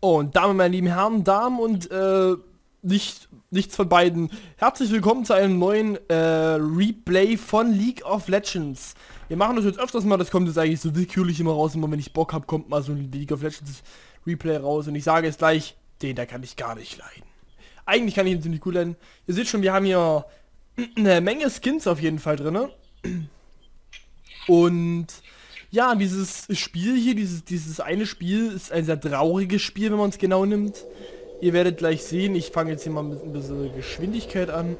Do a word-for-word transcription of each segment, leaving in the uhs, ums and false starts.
Und damit, meine lieben Herren, Damen und äh, nicht, nichts von beiden, herzlich willkommen zu einem neuen äh, Replay von League of Legends. Wir machen das jetzt öfters mal, das kommt jetzt eigentlich so willkürlich immer raus, immer wenn ich Bock habe, kommt mal so ein League of Legends Replay raus. Und ich sage es gleich, den da kann ich gar nicht leiden. Eigentlich kann ich ihn ziemlich gut leiden. Ihr seht schon, wir haben hier eine Menge Skins auf jeden Fall drin. Und ja, dieses Spiel hier, dieses, dieses eine Spiel ist ein sehr trauriges Spiel, wenn man es genau nimmt. Ihr werdet gleich sehen, ich fange jetzt hier mal mit ein bisschen Geschwindigkeit an.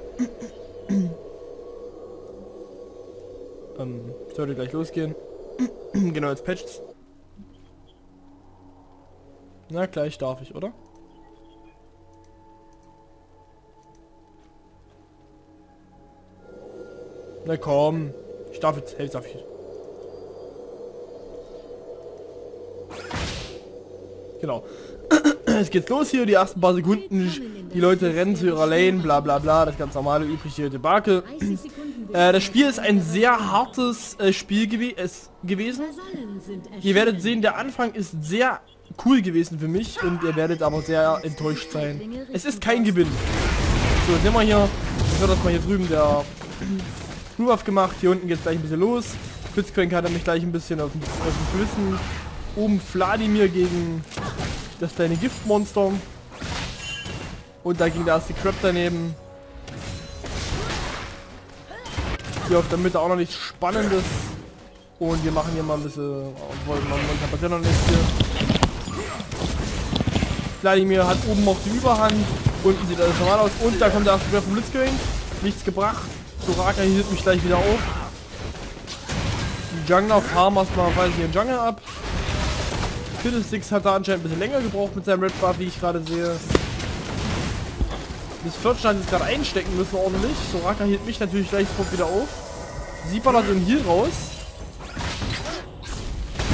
ähm, sollte gleich losgehen. Genau, jetzt patcht's. Na, gleich darf ich, oder? Na komm, ich darf jetzt, hey, darf ich. Genau. Jetzt geht's los hier, die ersten paar Sekunden, die Leute rennen zu ihrer Lane, bla bla bla, das ganz normale übliche Debakel. Äh, das Spiel ist ein sehr hartes äh, Spiel gew es gewesen. Ihr werdet sehen, der Anfang ist sehr cool gewesen für mich und ihr werdet aber sehr enttäuscht sein. Es ist kein Gewinn. So, jetzt nehmen wir hier, ich höre das mal hier drüben, der Blue Buff gemacht, hier unten geht's gleich ein bisschen los. Blitzcrank hat nämlich gleich ein bisschen auf dem Gewissen. Oben Vladimir gegen das kleine Giftmonster. Und da ging der erste Crab daneben. Hier auf der Mitte auch noch nichts Spannendes. Und wir machen hier mal ein bisschen... Obwohl, noch nichts hier. Vladimir hat oben noch die Überhand. Unten sieht alles normal aus. Und da kommt der erste Crab vom Blitzkönig. Nichts gebracht. Soraka hielt mich gleich wieder auf. Die Jungler farmen erstmal, weiß ich, den Jungle ab. Fiddlesticks hat da anscheinend ein bisschen länger gebraucht mit seinem Red Buff, wie ich gerade sehe. Miss Fortune hat jetzt gerade einstecken müssen ordentlich. Soraka hielt mich natürlich gleich sofort wieder auf. Sie ballert den Heal raus.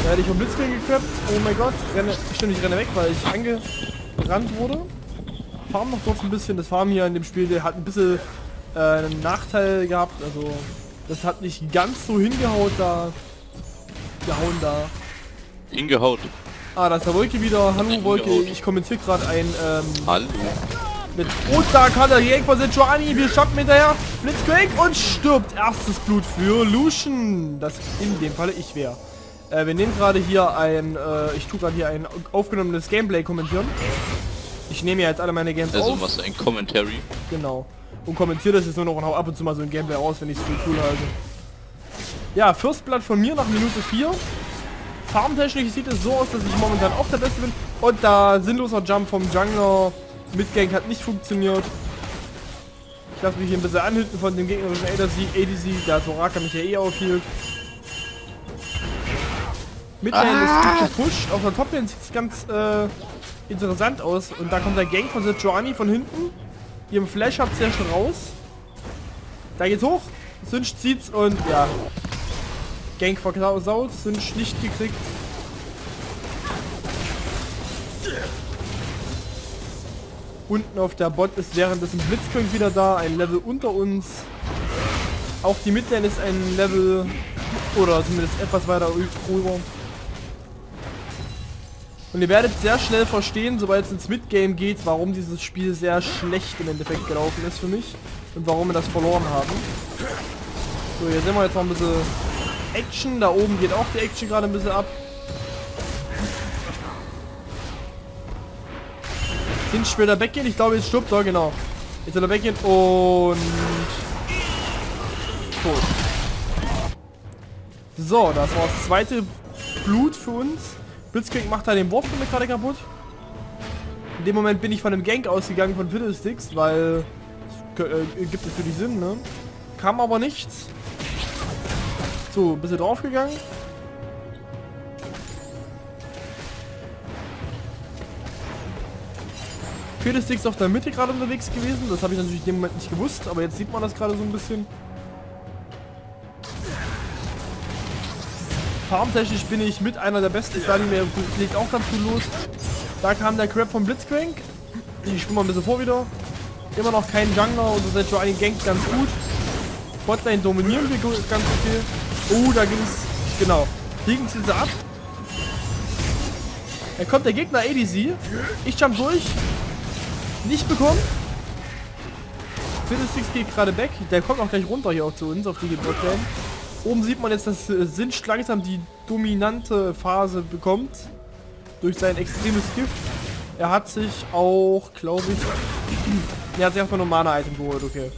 Da hätte ich um Blitzkill gekrabbt. Oh mein Gott. Renne, stimmt, ich renne weg, weil ich angebrannt wurde. Farm noch kurz ein bisschen. Das Farm hier in dem Spiel, der hat ein bisschen äh, einen Nachteil gehabt. Also das hat nicht ganz so hingehaut da. Gehauen da. Hingehaut. Ah, da ist der Wolke wieder. Hallo Wolke, ich kommentiere gerade ein, ähm... Hallo. Mit Rot, da kann er direkt von Sejuani. Wir schaffen hinterher. Blitzcrank und stirbt. Erstes Blut für Lucian. Das in dem Falle ich wäre. Äh, wir nehmen gerade hier ein, äh, ich tue gerade hier ein aufgenommenes Gameplay kommentieren. Ich nehme ja jetzt alle meine Games also, auf. Also was, ein Commentary. Genau. Und kommentiere das jetzt nur noch und hau ab und zu mal so ein Gameplay raus, wenn ich es für cool halte. Ja, First Blood von mir nach Minute vier. Farmtechnisch sieht es so aus, dass ich momentan auch der Beste bin. Und da sinnloser Jump vom Jungler mit Gank hat nicht funktioniert. Ich lasse mich hier ein bisschen anhüten von dem gegnerischen A D C, da Soraka mich ja eh aufhielt. Mittlerweile ah. ist Push. Auf der Top-Lane sieht es ganz äh, interessant aus. Und da kommt der Gank von Sejuani von hinten. Ihrem Flash habt ihr ja schon raus. Da geht's hoch. Synch zieht's und ja. Gank versaut, sind nicht gekriegt. Unten auf der Bot ist währenddessen Blitzkönig wieder da, ein Level unter uns. Auch die Midlane ist ein Level, oder zumindest etwas weiter rüber. Und ihr werdet sehr schnell verstehen, sobald es ins Midgame geht, warum dieses Spiel sehr schlecht im Endeffekt gelaufen ist für mich. Und warum wir das verloren haben. So, hier sehen wir jetzt mal ein bisschen... Action, da oben geht auch die Action gerade ein bisschen ab. Sind später weggehen, ich glaube jetzt stirbt er, genau. Jetzt soll er weggehen und... tot. So, das war das zweite Blut für uns. Blitzkrieg macht da den Wurf von mir gerade kaputt. In dem Moment bin ich von dem Gank ausgegangen von Fiddlesticks, weil... Es, äh, gibt es für die Sinn, ne? Kam aber nichts. So, ein bisschen draufgegangen. Fiddlesticks auf der Mitte gerade unterwegs gewesen. Das habe ich natürlich in dem Moment nicht gewusst, aber jetzt sieht man das gerade so ein bisschen. Farmtechnisch bin ich mit einer der besten. Vladimir legt auch ganz gut los. Da kam der Crab vom Blitzcrank. Ich springe mal ein bisschen vor wieder. Immer noch kein Jungler und das ist schon ein Gank ganz gut. Botlane dominieren wir ganz okay. Oh, da ging es, genau, hier ging es jetzt ab. Dann kommt der Gegner A D C. Ich jump durch. Nicht bekommen. Fiddlesticks geht gerade weg. Der kommt auch gleich runter hier auch zu uns auf die Gebrocklane. Oben sieht man jetzt, dass Sinch langsam die dominante Phase bekommt. Durch sein extremes Gift. Er hat sich auch, glaube ich... er hat sich erstmal nur Mana-Item geholt, okay.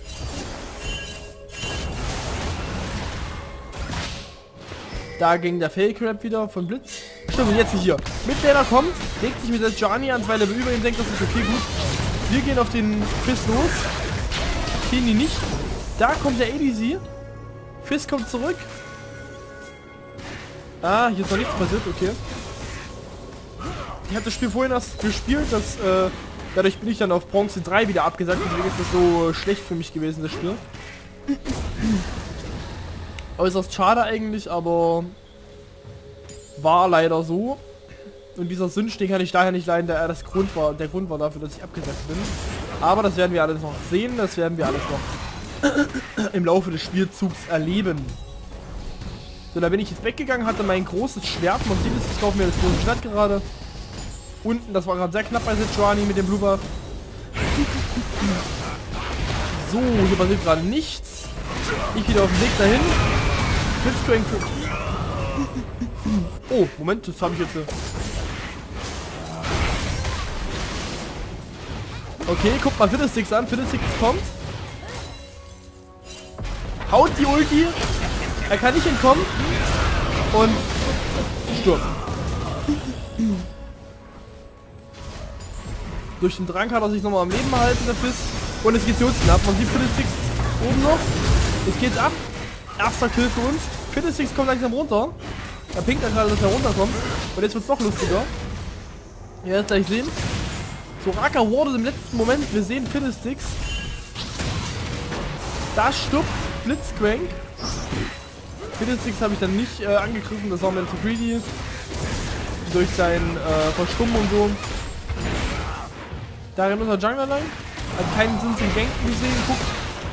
Da ging der Fail-Crab wieder von Blitz. Stimmt, und jetzt hier. Mit der da kommt, legt sich mit der Sejuani an, weil er über ihm denkt, das ist okay, gut. Wir gehen auf den Fizz los. Gehen die nicht. Da kommt der A D C. Fizz kommt zurück. Ah, hier ist noch nichts passiert, okay. Ich hatte das Spiel vorhin erst gespielt, das, äh, dadurch bin ich dann auf Bronze drei wieder abgesagt, deswegen ist das so schlecht für mich gewesen, das Spiel. Äußerst schade eigentlich, aber war leider so. Und dieser Synch, den kann ich daher nicht leiden, der äh, das Grund war, der Grund war dafür, dass ich abgesagt bin. Aber das werden wir alles noch sehen, das werden wir alles noch im Laufe des Spielzugs erleben. So, da bin ich jetzt weggegangen, hatte mein großes Schwert, man sieht es, ich kaufe mir das große Schwert gerade. Unten, das war gerade sehr knapp bei Sejuani mit dem Blue Buff. So, hier passiert gerade nichts. Ich wieder auf dem Weg dahin. Blitzcrank. Oh, Moment, das habe ich jetzt. Okay, guckt mal Fiddlesticks an. Fiddlesticks kommt. Haut die Ulti. Er kann nicht entkommen. Und stirbt. Durch den Drang hat er sich nochmal am Leben erhalten, der Fizz. Und es geht zu uns ab. Man sieht Fiddlesticks oben noch. Jetzt geht's ab. Erster Kill für uns. Fiddlesticks kommt langsam runter. Er pinkt dann gerade, dass er runterkommt. Und jetzt wird's noch lustiger. Ihr werdet gleich sehen. Soraka wurde im letzten Moment. Wir sehen Fiddlesticks. Da stirbt Blitzcrank. Fiddlesticks habe ich dann nicht äh, angegriffen. Das war mir zu greedy. Durch sein äh, Verstummen und so. Da rennt unser Jungler lang. Hat keinen Sinn zum Ganken gesehen. Guckt,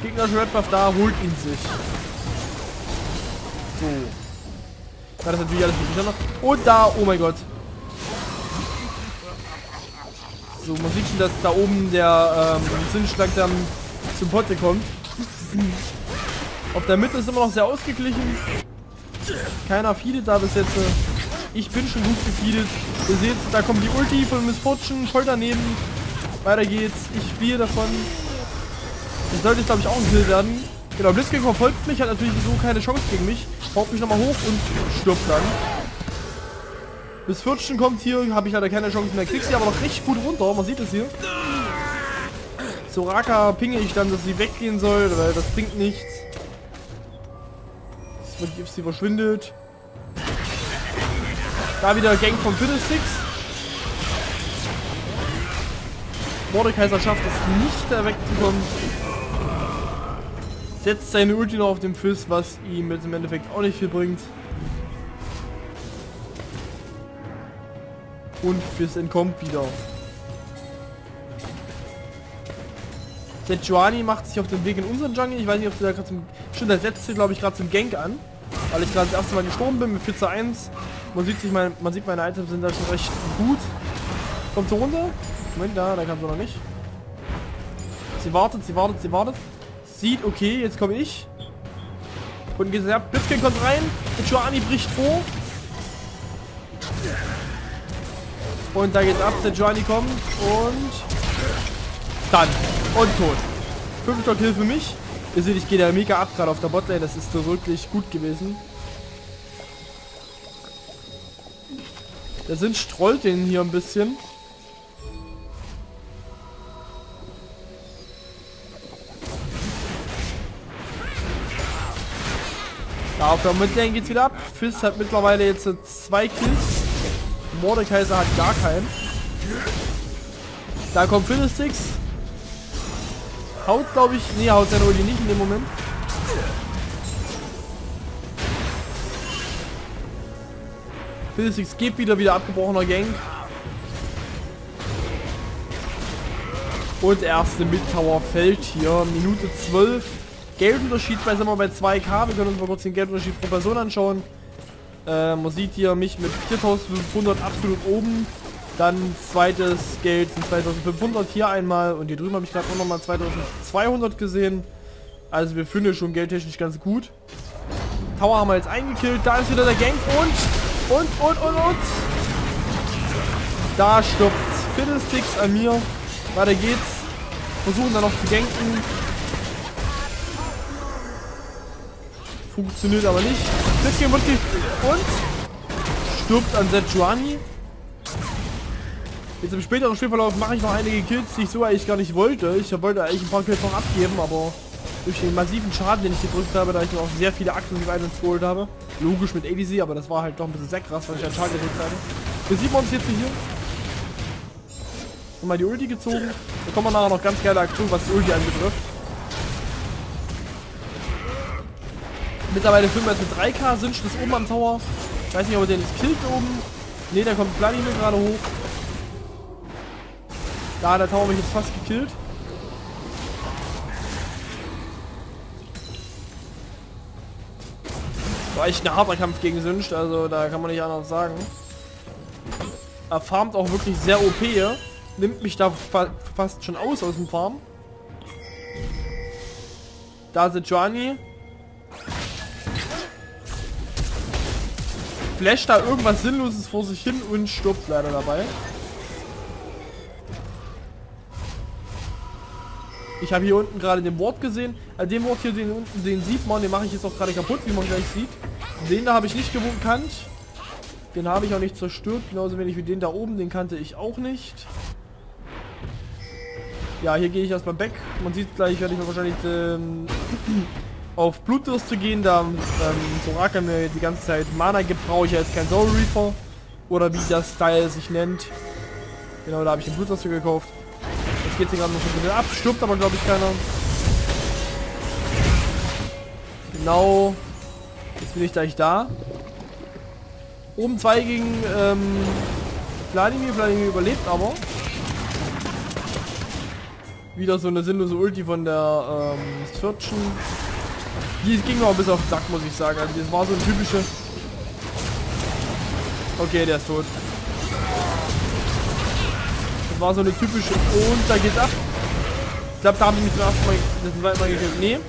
gegnerische Red Buff da, holt ihn sich. So. Ja, das ist natürlich alles miteinander. Und da, oh mein Gott. So, man sieht schon, dass da oben der ähm, Sinnschlag dann zum Potte kommt. Auf der Mitte ist immer noch sehr ausgeglichen. Keiner feedet da bis jetzt. Ich bin schon gut gefeedet. Ihr seht, da kommt die Ulti von Miss Fortune, voll daneben. Weiter geht's. Ich fliehe davon. Das sollte jetzt, glaube ich, auch ein Kill werden. Genau, Blitzcrank verfolgt mich, hat natürlich so keine Chance gegen mich. Haut mich nochmal hoch und stirbt dann. Bis vierzehn kommt hier, habe ich leider keine Chance mehr. Krieg sie aber noch richtig gut runter, man sieht es hier. Soraka pinge ich dann, dass sie weggehen soll, weil das bringt nichts. Sie verschwindet. Da wieder Gang von Fiddlesticks. Mordekaiser schafft es nicht, da wegzukommen. Setzt seine Ulti noch auf den Fizz, was ihm jetzt im Endeffekt auch nicht viel bringt. Und Fizz entkommt wieder. Sejuani macht sich auf den Weg in unseren Jungle. Ich weiß nicht, ob sie da gerade zum... Stimmt, der setzt sie, glaube ich, gerade zum Gank an. Weil ich gerade das erste Mal gestorben bin mit vier zu eins. Man sieht, sich mein, man sieht, meine Items sind da schon recht gut. Kommt so runter. Moment, da, da kam sie noch nicht. Sie wartet, sie wartet, sie wartet. Sieht, okay, jetzt komme ich. Und geht sie ab. Blitzcrank kommt rein. Sejuani bricht vor. Und da geht's ab. Sejuani kommt. Und... dann. Und tot. Fünfter Kill für mich. Ihr seht, ich gehe da mega ab gerade auf der Botlane. Das ist so wirklich gut gewesen. Der Sinn strollt den hier ein bisschen. Da auf der Midlane geht's wieder ab. Fizz hat mittlerweile jetzt zwei Kills. Mordekaiser hat gar keinen. Da kommt Fiddlesticks. Haut, glaube ich. Ne, haut seine Ulti nicht in dem Moment. Fiddlesticks geht wieder, wieder abgebrochener Gang. Und der erste Mid-Tower fällt hier. Minute zwölf. Geldunterschied, bei sind wir bei zwei K. Wir können uns mal kurz den Geldunterschied pro Person anschauen. Äh, man sieht hier mich mit viertausendfünfhundert absolut oben. Dann zweites Geld sind zweitausendfünfhundert hier einmal und hier drüben habe ich gerade auch nochmal zweitausendzweihundert gesehen. Also wir finden schon geldtechnisch ganz gut. Tower haben wir jetzt eingekillt. Da ist wieder der Gank und, und, und, und, und. Da stoppt Fiddlesticks an mir. Weiter geht's. Versuchen dann noch zu ganken. Funktioniert aber nicht. Blitzcrank wird und stirbt an Sejuani. Jetzt im späteren Spielverlauf mache ich noch einige Kills, die ich so eigentlich gar nicht wollte. Ich wollte eigentlich ein paar Kills noch abgeben, aber durch den massiven Schaden, den ich gedrückt habe, da ich mir auch sehr viele Achsen und Items geholt habe. Logisch mit A D C, aber das war halt doch ein bisschen sehr krass, weil ich einen Schaden gedrückt habe. Wir sehen uns jetzt hier. Nochmal die Ulti gezogen. Da kommen wir nachher noch ganz geile Aktion, was die Ulti anbetrifft. Mittlerweile filmen wir jetzt mit drei K, sind das oben am Tower. Ich weiß nicht, ob er den jetzt killt oben. Ne, da kommt Vladimir gerade hoch. Da, der Tower mich jetzt fast gekillt. War echt ein harter Kampf gegen Syndra, also da kann man nicht anders sagen. Er farmt auch wirklich sehr O P hier. Nimmt mich da fa fast schon aus aus dem Farm. Da ist Johnny. Flasht da irgendwas Sinnloses vor sich hin und stirbt leider dabei. Ich habe hier unten gerade den Ward gesehen. Äh, den Ward hier, den unten, den sieht man, den mache ich jetzt auch gerade kaputt, wie man gleich sieht. Den da habe ich nicht gekannt. Den habe ich auch nicht zerstört. Genauso wenig wie den da oben, den kannte ich auch nicht. Ja, hier gehe ich erstmal back. Man sieht gleich, werde ich mir wahrscheinlich ähm, auf Blutdurst zu gehen. Da ähm, Soraka mir die ganze Zeit Mana gibt, brauche ich ja jetzt kein Soul Reaper. Oder wie das Style sich nennt. Genau, da habe ich den Blutdurst gekauft. Jetzt geht sie gerade noch ein bisschen ab, stirbt aber glaube ich keiner. Genau. Jetzt bin ich gleich da. Oben zwei gegen ähm, Vladimir. Vladimir überlebt aber. Wieder so eine sinnlose Ulti von der Miss Fortune. Die ging mir auch bis auf den Sack, muss ich sagen. Also das war so ein typische... Okay, der ist tot. War so eine typische und da geht's ab. Ich glaube, da haben die mich zum ersten Mal das zweite Mal gekillt. Nee.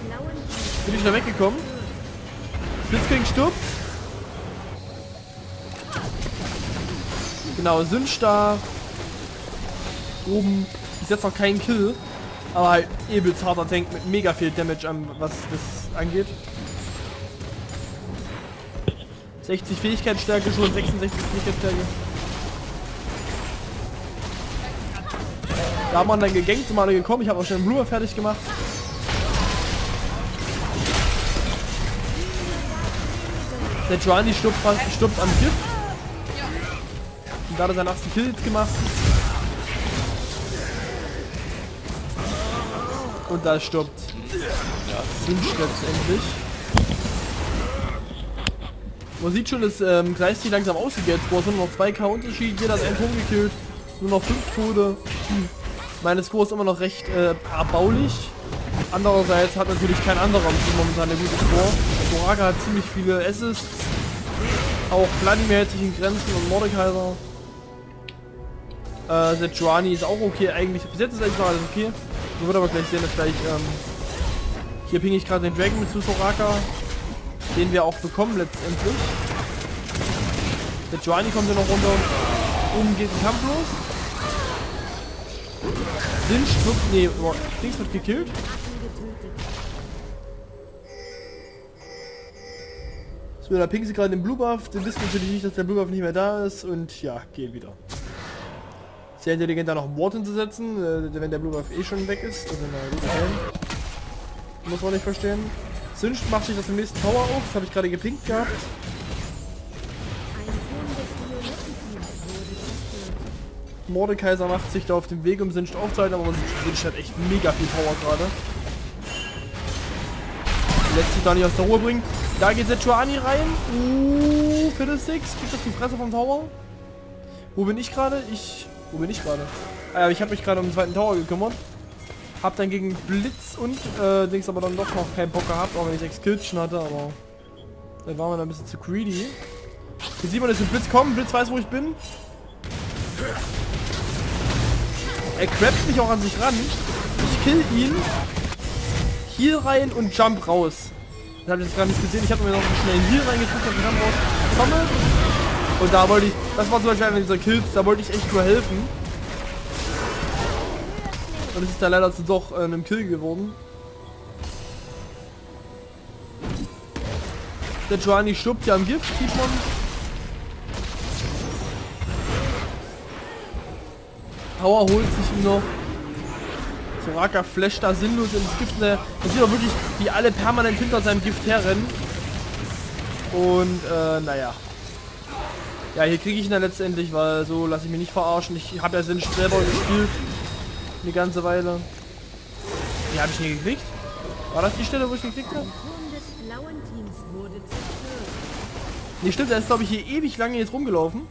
Bin ich da weggekommen. Blitzcrank stirbt. Genau, Syndra da. Oben ist jetzt noch kein Kill. Aber halt übelst harter Tank mit mega viel Damage an, was das angeht. sechzig Fähigkeitsstärke schon, sechsundsechzig Fähigkeitsstärke. Da haben wir dann gegankt, sind wir alle gekommen. Ich habe auch schon den Blue Buff fertig gemacht. Der Sejuani stirbt, stirbt am Gift. Und da hat er seinen ersten Kill gemacht. Und da stirbt. Ja, Syndra letztendlich. Man sieht schon, dass ähm, gleich die langsam ausgeht. Boah, sind noch zwei K Unterschied. Jeder hat einen Punkt gekillt. Nur noch fünf Tode. Hm. Meine Score ist immer noch recht äh, erbaulich. Andererseits hat natürlich kein anderer momentan eine gute Score. Soraka hat ziemlich viele Assists. Auch Vladimir hält sich in Grenzen und Mordekaiser. Äh, Sejuani ist auch okay eigentlich. Bis jetzt ist eigentlich noch alles okay. Man wird aber gleich sehen, dass gleich... Ähm, hier pinge ich gerade den Dragon mit zu Soraka. Den wir auch bekommen letztendlich. Sejuani kommt hier noch runter. Oben geht ein Kampf los. Syndra wird, nee, oh, Dings wird gekillt. So, da pinkt sie gerade den Blue Buff. Die wissen natürlich nicht, dass der Blue Buff nicht mehr da ist. Und ja, gehen wieder. Sehr intelligent, da noch einen Ward hinzusetzen, wenn der Blue Buff eh schon weg ist. Also, na gut, nein. Muss man nicht verstehen. Syndra macht sich das im nächsten Tower auf. Das habe ich gerade gepinkt gehabt. Mordekaiser macht sich da auf dem Weg, um Syndra aufzuhalten, aber Syndra hat echt mega viel Power gerade. Lässt sich da nicht aus der Ruhe bringen. Da geht Sejuani rein. Uh, Fiddlesticks. Kriegt auf die Fresse vom Tower. Wo bin ich gerade? Ich... Wo bin ich gerade? Ah ja, ich habe mich gerade um den zweiten Tower gekümmert. Hab dann gegen Blitz und äh, Dings aber dann doch noch keinen Bock gehabt, auch wenn ich sechs Kills schon hatte, aber... Dann waren wir da ein bisschen zu greedy. Jetzt sieht man, dass der Blitz kommt. Blitz weiß, wo ich bin. Er crappt mich auch an sich ran. Ich kill ihn. Heal rein und Jump raus. Das habe ich jetzt gar nicht gesehen. Ich habe mir noch schnell Heal reingekriegt und Jump raus. Komme. Und da wollte ich... Das war zum Beispiel einer dieser Kills. Da wollte ich echt nur helfen. Und es ist da leider zu doch äh, einem Kill geworden. Der Sejuani stirbt ja am Gift, sieht man. Power holt sich ihn noch. Soraka flasht da sinnlos ins Gift. Man sieht auch wirklich, wie alle permanent hinter seinem Gift herrennen. Und äh, naja. Ja, hier kriege ich ihn dann letztendlich, weil so lasse ich mich nicht verarschen. Ich habe ja Syndra selber gespielt. Eine ganze Weile. Die habe ich nie gekriegt. War das die Stelle, wo ich gekriegt habe? Nee, stimmt, er ist glaube ich hier ewig lange jetzt rumgelaufen.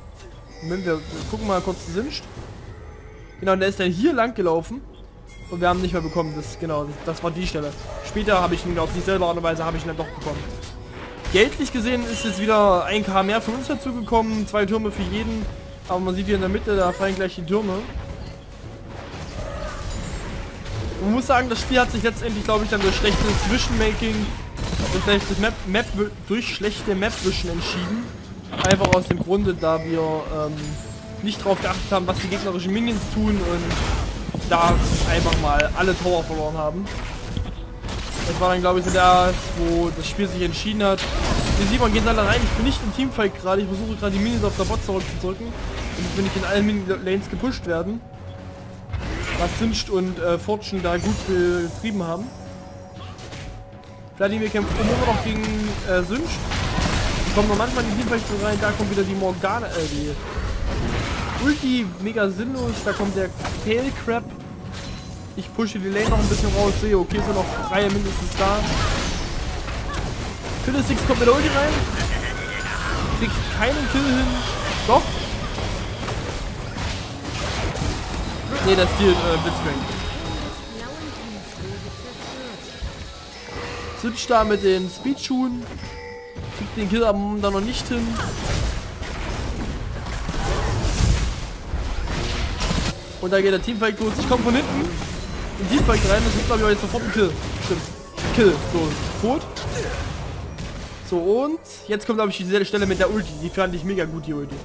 Moment, wir gucken mal kurz zu Syndra. Genau, und der ist dann hier lang gelaufen. Und wir haben nicht mehr bekommen. Das, genau, das war die Stelle. Später habe ich ihn, auf dieselbe Art und Weise habe ich ihn dann doch bekommen. Geldlich gesehen ist jetzt wieder ein K mehr von uns dazu gekommen. Zwei Türme für jeden. Aber man sieht hier in der Mitte, da fallen gleich die Türme. Man muss sagen, das Spiel hat sich letztendlich, glaube ich, dann durch schlechtes Zwischenmaking und schlechtes Map, Map, durch schlechte Mapwischen entschieden. Einfach aus dem Grunde, da wir ähm, nicht drauf geachtet haben, was die gegnerischen Minions tun und da einfach mal alle Tower verloren haben. Das war dann glaube ich so da, wo das Spiel sich entschieden hat. Hier sieht man, geht dann rein, ich bin nicht im Teamfight gerade, ich versuche gerade die Minions auf der Bot zurückzudrücken, damit wir nicht in allen Minion-Lanes gepusht werden. Was Syndra und äh, Fortune da gut betrieben haben. Vladimir kämpft immer noch gegen äh, Syndra. Kommt noch manchmal in die Teamfight rein, da kommt wieder die Morgana, äh, die Ulti, mega sinnlos, da kommt der Tail-Crap. Ich pushe die Lane noch ein bisschen raus, sehe, okay, sind noch drei mindestens da. Fiddlesticks kommt mit der Ulti rein. Kriegt keinen Kill hin. Doch. Ne, das Deal, äh, Blitzcrank. Syndra da mit den Speedschuhen. Kriegt den Kill aber da noch nicht hin. Und da geht der Teamfight los. Ich komme von hinten in den Teamfight rein. Das wird glaube ich auch jetzt sofort ein Kill. Stimmt. Kill. So, tot. So, und jetzt kommt glaube ich diese Stelle mit der Ulti. Die fand ich mega gut, die Ulti.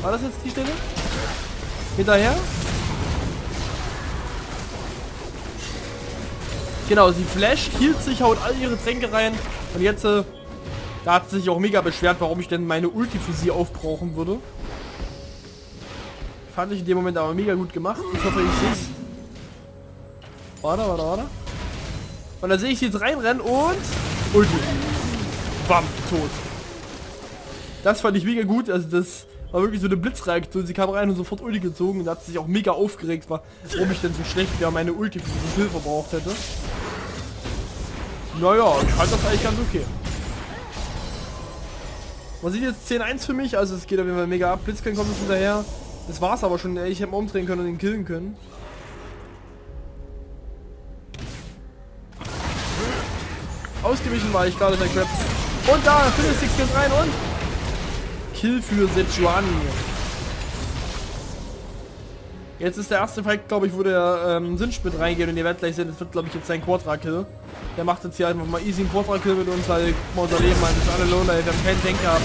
War das jetzt die Stelle? Hinterher? Genau, sie flasht, hielt sich, haut all ihre Tränke rein. Und jetzt, äh, da hat sie sich auch mega beschwert, warum ich denn meine Ulti für sie aufbrauchen würde. Fand ich in dem Moment aber mega gut gemacht. Ich hoffe, ich sehe es. Warte, warte, warte. Und dann sehe ich sie jetzt reinrennen und... Ulti. Bam, tot. Das fand ich mega gut. Also das war wirklich so eine Blitzreaktion. Sie kam rein und sofort Ulti gezogen. Und da hat sie sich auch mega aufgeregt, warum ich denn so schlecht wäre, meine Ulti für diesen Kill verbraucht hätte. Naja, ich fand das eigentlich ganz okay. Man sieht jetzt zehn eins für mich. Also es geht auf jeden Fall mega ab. Blitzcrank kommt jetzt hinterher. Das war's aber schon, ey. Ich hätte mal umdrehen können und ihn killen können. Ausgewichen war ich gerade, der Crap. Und da, Fiddlesticks geht rein und... Kill für Sejuani. Jetzt ist der erste Fight, glaube ich, wo der ähm, Syndra mit reingeht. Und ihr werdet gleich sehen, das wird, glaube ich, jetzt sein Quadra-Kill. Der macht jetzt hier einfach mal easy einen Quadra-Kill mit uns, weil... Guck mal, unser Leben, man ist alle Loner, wir haben keinen Denker.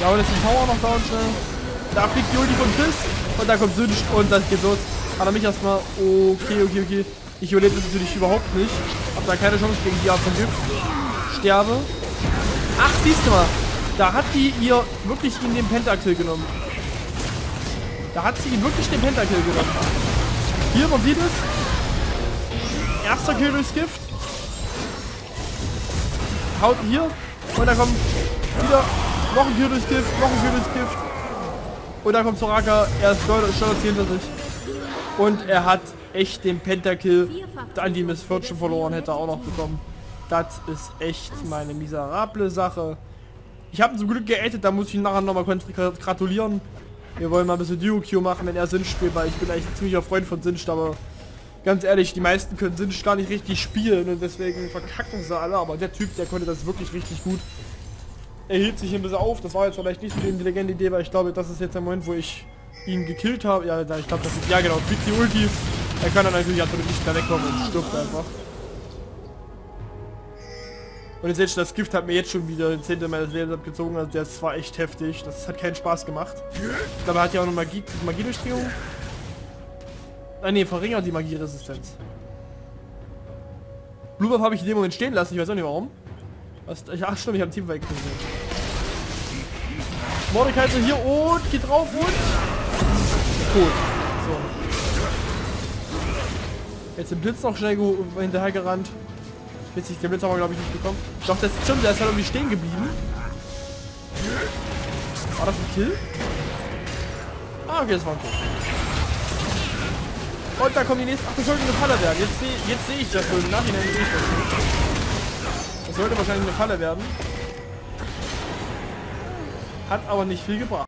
Ja, und jetzt ist die Power noch down schnell. Da fliegt die Ulti von Fizz. Und da kommt Syndra und das geht los. Hat er mich erstmal. Okay, okay, okay. Ich überlebe das natürlich überhaupt nicht. Hab da keine Chance gegen die Art von Typ. Sterbe. Ach, siehst du mal. Da hat die ihr wirklich in den Pentakill genommen. Da hat sie ihn wirklich den Pentakill genommen. Hier, man sieht es. Erster Kill durchs Gift. Haut hier. Und da kommt wieder... Noch ein Kill durchs Gift, noch ein Kill durchs Gift. Und da kommt Soraka, er ist stolz hinter sich. Und er hat echt den Pentakill an die Miss Fortune verloren, hätte er auch noch bekommen. Das ist echt meine miserable Sache. Ich habe ihn zum Glück geätet, da muss ich ihn nachher nochmal gratulieren. Wir wollen mal ein bisschen Duo-Q machen, wenn er Syndra spielt, weil ich bin eigentlich ein ziemlicher Freund von Syndra, aber ganz ehrlich, die meisten können Syndra gar nicht richtig spielen und deswegen verkacken sie alle, aber der Typ, der konnte das wirklich richtig gut. Er hielt sich ein bisschen auf. Das war jetzt vielleicht nicht so die intelligente Idee, weil ich glaube, das ist jetzt der Moment, wo ich ihn gekillt habe. Ja, ich glaube, das ist... Ja, genau. Kriegt die Ulti. Er kann dann natürlich absolut nicht mehr wegkommen und stirbt einfach. Und jetzt seht ihr, das Gift hat mir jetzt schon wieder den Zehntel meines Lebens abgezogen. Also das war echt heftig. Das hat keinen Spaß gemacht. Ich glaube, er hat ja auch noch Magie, Magiedurchdrehung. Ah ne, verringert die Magieresistenz. Blue Buff habe ich in dem Moment stehen lassen. Ich weiß auch nicht warum. Was, ach stimmt, ich habe ein Team weggesehen. Mordekaiser hier und geht drauf und... Tot. So. Jetzt im Blitz noch schnell hinterher gerannt. Witzig, den Blitz haben wir glaube ich nicht bekommen. Doch, das ist stimmt, der ist halt irgendwie stehen geblieben. War das ein Kill? Ah, okay, das war ein Kill. Und da kommen die nächsten... Ach, das sollte eine Falle werden. Jetzt sehe jetzt seh ich das so. Im Nachhinein sehe ich das. Das sollte wahrscheinlich eine Falle werden. Hat aber nicht viel gebracht.